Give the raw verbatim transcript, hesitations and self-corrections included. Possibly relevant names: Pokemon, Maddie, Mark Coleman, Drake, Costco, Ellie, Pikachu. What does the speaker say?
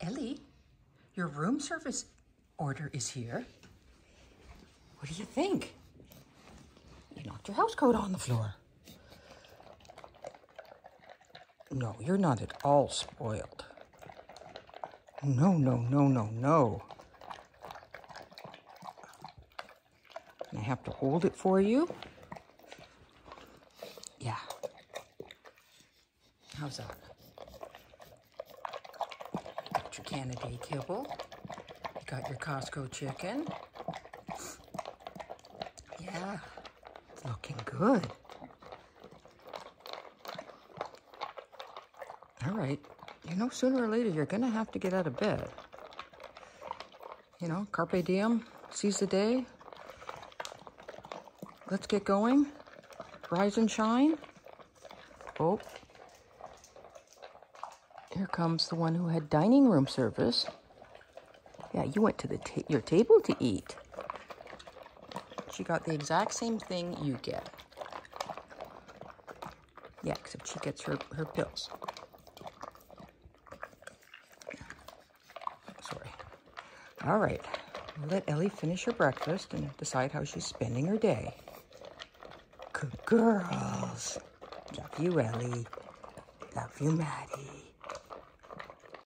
Ellie, your room service order is here. What do you think? You knocked your housecoat on the floor. No, you're not at all spoiled. No, no, no, no, no. And I have to hold it for you? Yeah. How's that? You got your Canada kibble. You got your Costco chicken. Yeah. It's looking good. All right. You know, sooner or later, you're going to have to get out of bed. You know, carpe diem, seize the day. Let's get going. Rise and shine. Oh. Here comes the one who had dining room service. Yeah, you went to the ta your table to eat. She got the exact same thing you get. Yeah, except she gets her, her pills. All right, we'll let Ellie finish her breakfast and decide how she's spending her day. Good girls. Love you, Ellie. Love you, Maddie.